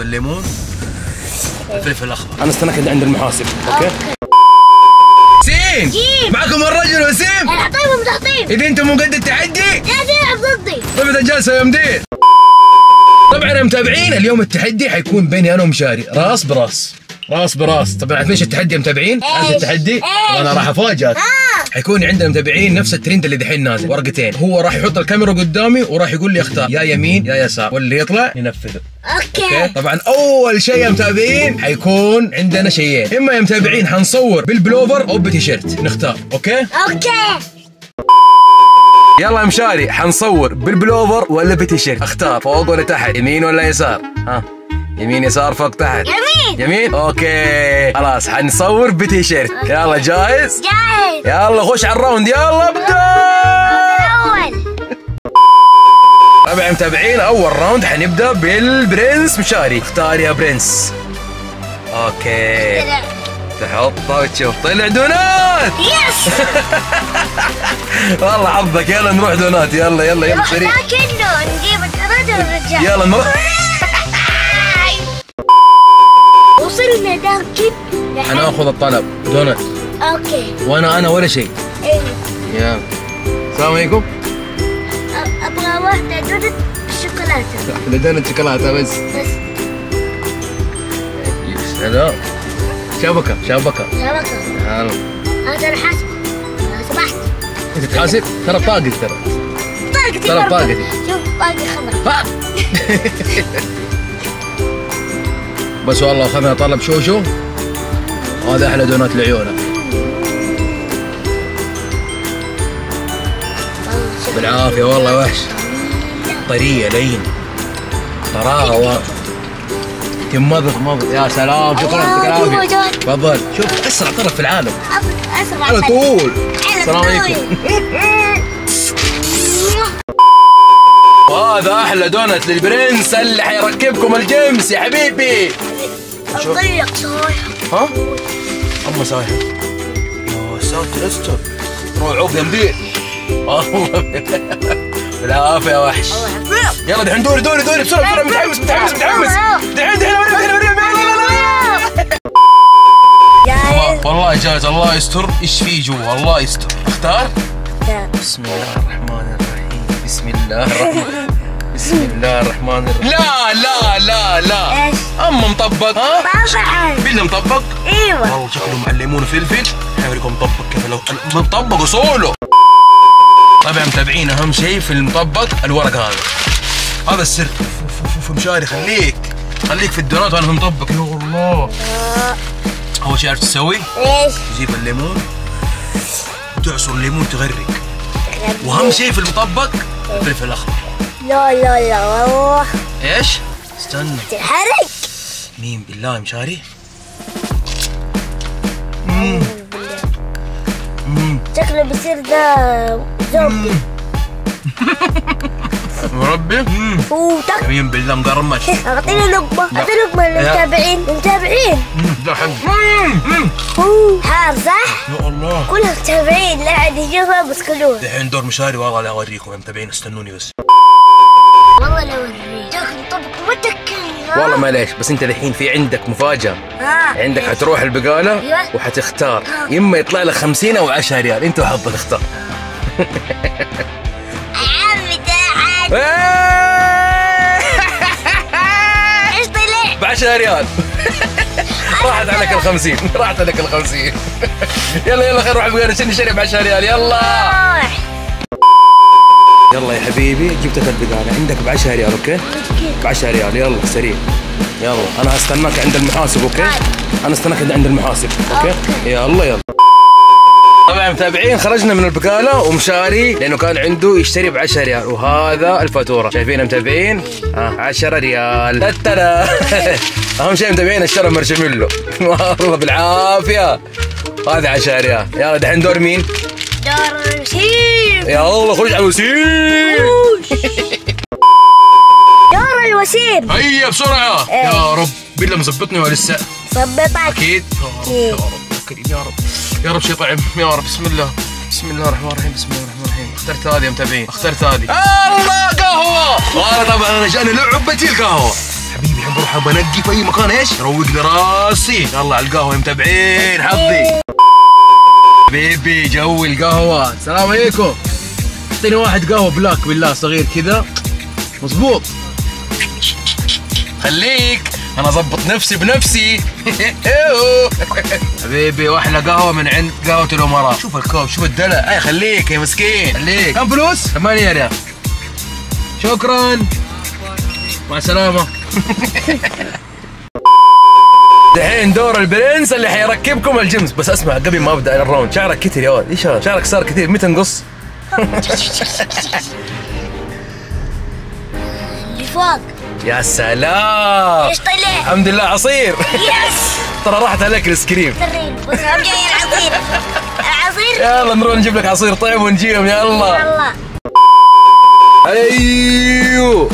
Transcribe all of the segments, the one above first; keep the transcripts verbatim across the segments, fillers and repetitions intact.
والليمون والفلفل الاخضر. انا استناك عند المحاسب، اوكي؟ أوكي. وسيم معكم الرجل الوسيم. العطيب ومتحطيب. اذا انت مو قد التحدي لا تلعب ضدي. طيب الجلسه يا مدير. طبعا يا متابعين اليوم التحدي حيكون بيني انا ومشاري راس براس. راس براس، طبعا عارفين ايش التحدي يا متابعين؟ عارفين التحدي؟ وانا راح افاجئك. حيكون عندنا متابعين نفس الترند اللي دحين نازل، ورقتين، هو راح يحط الكاميرا قدامي وراح يقول لي اختار يا يمين يا يسار، واللي يطلع ينفذه. اوكي. طبعا اول شيء يا متابعين حيكون عندنا شيئين، اما يا متابعين حنصور بالبلوفر او بتيشيرت، نختار، اوكي؟ اوكي. يلا يا مشاري حنصور بالبلوفر ولا بتيشيرت، اختار فوق ولا تحت، يمين ولا يسار؟ ها؟ يمين يسار فوق تحت؟ يمين. يمين؟ اوكي خلاص حنصور بتيشيرت. يلا جاهز؟ جاهز. يلا خش على الراوند، يلا ابدا. الاول طبعا متابعين اول راوند حنبدا بالبرنس مشاري، اختار يا برنس. اوكي تحطها وتشوف طلع دونات. يس والله حظك. يلا نروح دونات، يلا يلا يلا سريع. نروح ناكله نجيب الدونات ونرجع. يلا نروح. وصلنا داكن. انا اخذ الطلب دونات. اوكي. وانا انا ولا شيء. ايوه. يلا. السلام عليكم. ابغى واحدة دونات بالشوكولاتة. واحدة دونات شوكولاتة بس. بس. يسلم. شبكة شبكة. شبكة. يلا. هذا انا حاسب. لو سمحت. انت تحاسب؟ ترى طاقتي ترى. طاقتي. ترى طاقتي. شوف باقي خمرة. بس والله خذنا طلب شوشو، هذا احلى دونات لعيونك بالعافيه والله. وحش طريه لين طراوه تمضغ مضغ. يا سلام شكرا يعطيك العافيه. تفضل. شوف اسرع طرف في العالم، اسرع على طول. السلام عليكم. هذا احلى دونت للبرنس اللي حيركبكم الجيمس يا حبيبي. اضيق صوايحك. ها؟ اما صوايحك. يا ساتر استر. روح عوق يا مدير. بالعافيه يا وحش. يلا دحين دوري دوري دوري بسرعه بسرعه. متحمس متحمس متحمس. دحين دحين وريني وريني. جاهز؟ والله جاهز. الله يستر ايش في جوا. الله يستر. اختار؟ بسم الله الرحمن الرحيم. بسم الله الرحمن بسم الله الرحمن الرحيم. لا لا لا لا. ايش؟ اما مطبق. ها؟ طبعا. بالله مطبق؟ ايوه. والله شكله مع الليمون وفلفل. حيوريكم مطبق كيف. لو مطبق اصوله. طبعا متابعين اهم شيء في المطبق الورق هذا. هذا السر. فوف مشاري خليك خليك في الدونات وانا في المطبق. يا الله. اول شيء عرفت تسوي؟ ايش؟ تجيب الليمون وتعصر الليمون تغرق. واهم شيء في المطبق الفلفل الاخضر. لا لا لا والله. ايش؟ استنى تنحرق. مين بالله يا مشاري؟ امم شكله بيصير ده زومبي مربي. اوه مين بالله مقرمش. اعطيني لقمه اعطيني لقمه للمتابعين المتابعين. ده اوه حار صح؟ يا الله كل المتابعين لا عاد يشوفها بس كلوها. الحين دور مشاري والله. لا اوريكم يا متابعين استنوني بس. والله لو اوريك تاخذ طبق متكلم. والله معليش بس انت الحين في عندك مفاجأة. ها عندك حتروح البقالة وحتختار اما يطلع لك خمسين او عشرة ريال، انت وحظك اختار. عم ايش طلع؟ ب عشرة ريال. راحت عليك ال خمسين، راحت عليك ال خمسين. يلا يلا خلينا نروح البقالة عشان نشتري ب عشرة ريال. يلا يلا يا حبيبي جبتك البقالة عندك ب عشرة ريال. اوكي؟ ب عشرة ريال. يلا سريع. يلا انا هستناك عند المحاسب. اوكي؟ انا استناك عند المحاسب. اوكي؟ يلا يلا. طبعا متابعين خرجنا من البقالة ومشاري لانه كان عنده يشتري ب عشرة ريال وهذا الفاتورة شايفينها متابعين؟ ها عشرة ريال. تترا اهم شيء متابعين اشترى مرشميلو. والله بالعافية. هذا عشرة ريال. يلا دحين دور مين؟ دور الوسيم. يا الله خرج على الوسيم. دور الوسيم. هيا بسرعة. ايه. يا رب بالله مزبطني ولا لسه؟ ظبطك أكيد. يا رب يا كريم يا رب يا رب شي طعم يا رب. بسم الله بسم الله الرحمن الرحيم. بسم الله الرحمن الرحيم. اخترت هذه يا متابعين. اخترت هذه. الله قهوة. والله طبعا أنا جاني لعبتي القهوة. حبيبي الحين بروح بنقي في اي مكان ايش؟ اروق لراسي، يلا على القهوه يا متابعين حظي. حبيبي جو القهوه، السلام عليكم. اعطيني واحد قهوه بلاك بالله صغير كذا مظبوط. خليك انا اضبط نفسي بنفسي. حبيبي واحلى قهوه من عند قهوه الامراء. شوف الكوب، شوف الدلع. اي خليك يا مسكين خليك. كم فلوس؟ ثمانية ريال. شكرا مع السلامه. الحين دور البرنس اللي حيركبكم الجيمز. بس اسمع قبل ما ابدا الراوند، شعرك كتير يا ولد. ايش شعرك؟ شعرك صار كتير، متى نقص؟ لفوق. يا سلام، ايش طلع؟ الحمد لله عصير. يس ترى راحت عليك الايس كريم. بس هم جايين عصير عصير. يلا نروح نجيب لك عصير طيب ونجيهم. يلا يلا. ايوه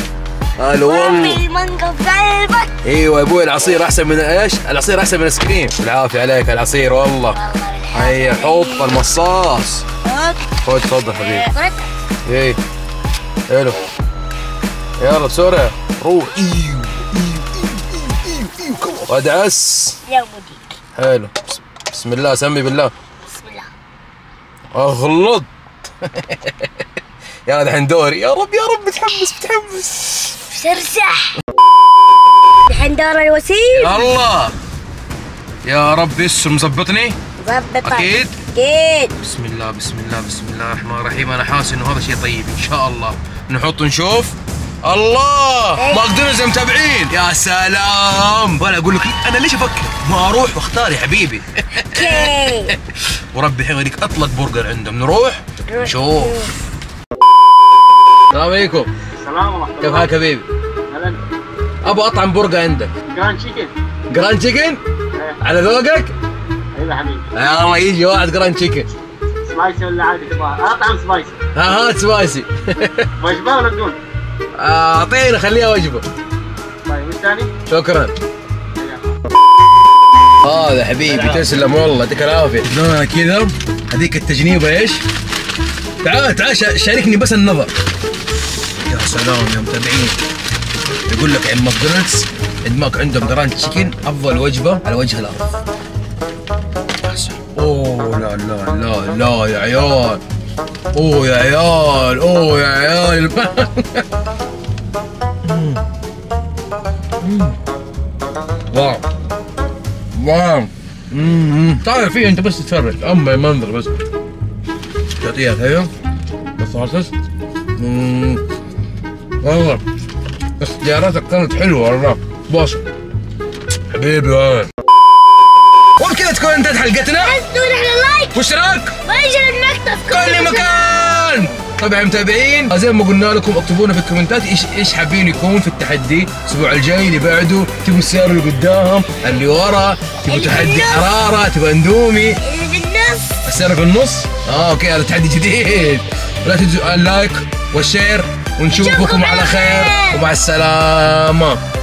الو والله المانجا في قلبك. ايوه يا ابوي العصير احسن من ايش؟ العصير احسن من الايس كريم. بالعافيه عليك العصير والله. هيا حط المصاص. خذ تفضل حبيبي. ايه حلو. يلا بسرعه روح. ايوه ايوه ايوه ايوه ايوه ادعس. لا بوديك. حلو بسم الله، سمي بالله. بسم الله. اغلط. يلا دحين دوري. يا رب يا رب متحمس متحمس. سرسح. دحين دور الوسيم. يلا يا رب اسم مظبطني. مظبطك اكيد اكيد. بسم الله بسم الله بسم الله الرحمن الرحيم. انا حاسس انه هذا شيء طيب ان شاء الله. نحط ونشوف. الله أيه. ماكدونالدز متابعين. يا سلام. وانا اقول لك انا ليش افكر؟ ما اروح واختار يا حبيبي. اوكي. وربي الحين هذيك اطلق برجر عندهم. نروح نشوف. السلام عليكم. السلام ورحمة الله. كيف حالك يا حبيبي؟ هلا. ابغى اطعم برجر عندك. جراند تشيكن. جراند تشيكن؟ ايه. على ذوقك؟ ايوه حبيبي. يلا يجي واحد جراند تشيكن. سبايسي ولا عادي تبغى؟ اطعم سبايسي. ها هات سبايسي. وجبة ولا بدون؟ اعطينا خليها وجبه. طيب والثاني؟ شكرا. هذا آه حبيبي تسلم والله يعطيك العافيه. لونها كذا هذيك التجنيبه ايش؟ تعال تعال شاركني بس النظر. يا سلام يا متابعين. يقول لك عم ماكدونالدز ادماك عندهم جراند تشيكن افضل وجبه على وجه الارض. اوه لا لا لا لا يا عيال. اوه يا عيال اوه يا عيال. واو واو. تعال فيه انت بس تتفرج. اما المنظر بس. تعطيها هي بصاصص. والله اختياراتك كانت حلوه والله باص حبيبي. وين وبكذا تكون انتهت حلقتنا. لا تنسون على لايك واشتراك وانشر المقطع في كل مكان. طبعا متابعين زي ما قلنا لكم اكتبوا لنا في الكومنتات ايش ايش حابين يكون في التحدي الاسبوع الجاي اللي بعده. تبوا السياره اللي قدامهم اللي ورا، تبوا تحدي حراره، تبوا اندومي، اللي في النص السياره في النص. اه اوكي هذا تحدي جديد. لا تنسوا اللايك والشير ونشوفكم على خير ومع السلامه.